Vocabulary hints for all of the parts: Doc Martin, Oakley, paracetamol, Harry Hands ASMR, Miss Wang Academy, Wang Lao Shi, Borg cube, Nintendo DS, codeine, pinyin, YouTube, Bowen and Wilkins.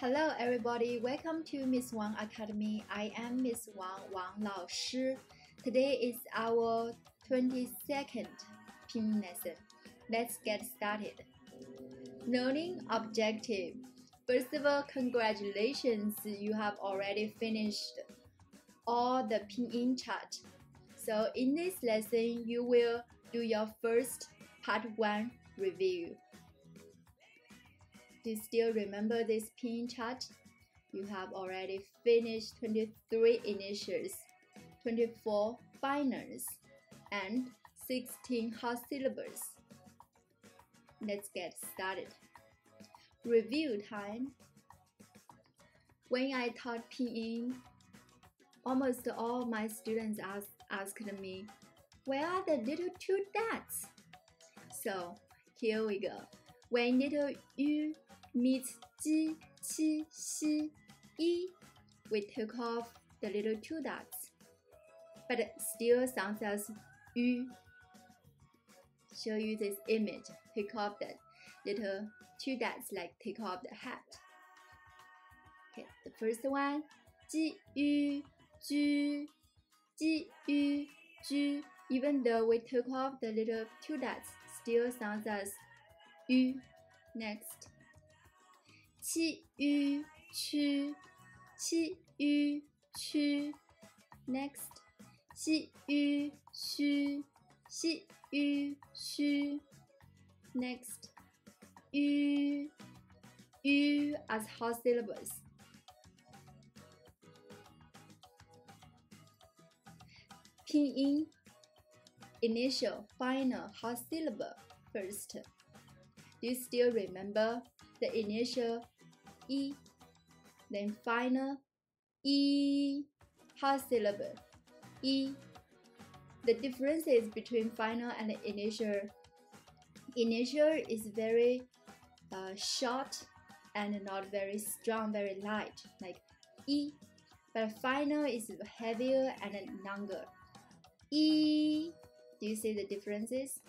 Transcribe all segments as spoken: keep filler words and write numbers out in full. Hello everybody, welcome to Miss Wang Academy. I am Miss Wang, Wang Lao Shi. Today is our twenty-second pinyin lesson. Let's get started. Learning objective. First of all, congratulations, you have already finished all the pinyin chart. So in this lesson, you will do your first part one review. Do you still remember this pinyin chart? You have already finished twenty-three initials, twenty-four finals, and sixteen hard syllables. Let's get started. Review time. When I taught pinyin, almost all my students ask, asked me, where are the little two dots? So here we go. When little yu meets ji, qi, xi, yi, we take off the little two dots, but it still sounds as yu. Show you this image. Take off the little two dots, like take off the hat. Okay, the first one, ji yu ju, ji yu ju. Even though we took off the little two dots, still sounds as yu. Next, qi yu qu, qi yu qu. Next, xi yu xu, xi yu xu. Next, yu, yu as hard syllables. Pinyin, initial, final, hard syllable first. Do you still remember the initial E, then final E, hard syllable E? The differences between final and initial. Initial is very uh, short and not very strong, very light, like E, but final is heavier and longer. E, do you see the differences?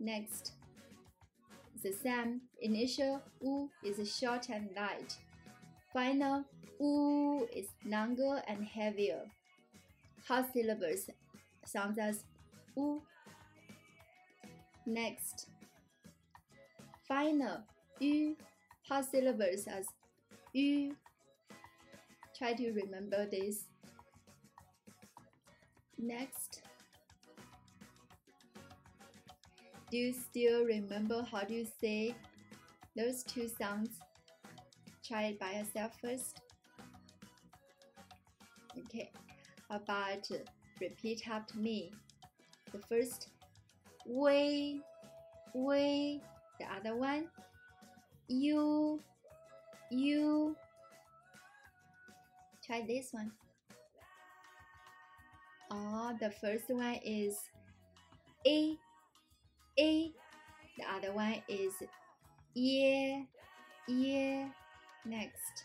Next, the same. Initial U is short and light. Final U is longer and heavier. Hard syllables sounds as U. Next, final U, hard syllables as U. Try to remember this. Next, do you still remember how to say those two sounds? Try it by yourself first. Okay, how about repeat after me? The first, wei, wei. The other one, you, you. Try this one. Oh, the first one is a, A. The other one is yeah, yeah. Next,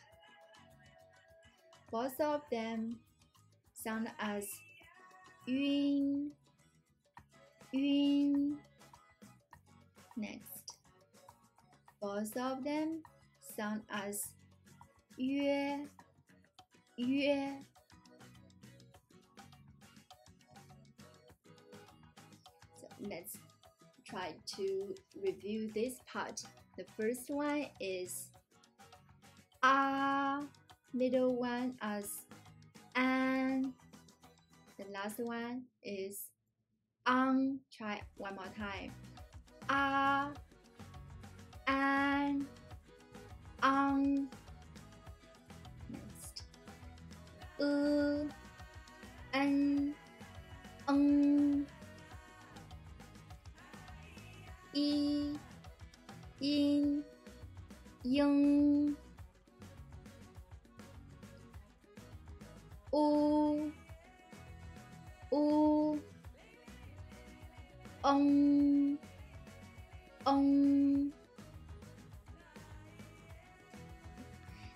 both of them sound as yun, yun. Next, both of them sound as yue, yue. So let's try to review this part. The first one is ah, middle one as an, the last one is on. Try one more time. Ah, an, on. Next, uh, an, um. E, in, yung. O, o, ong, ong.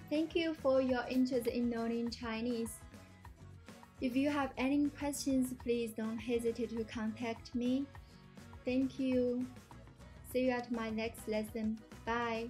Thank you for your interest in learning Chinese. If you have any questions, please don't hesitate to contact me. Thank you. See you at my next lesson. Bye.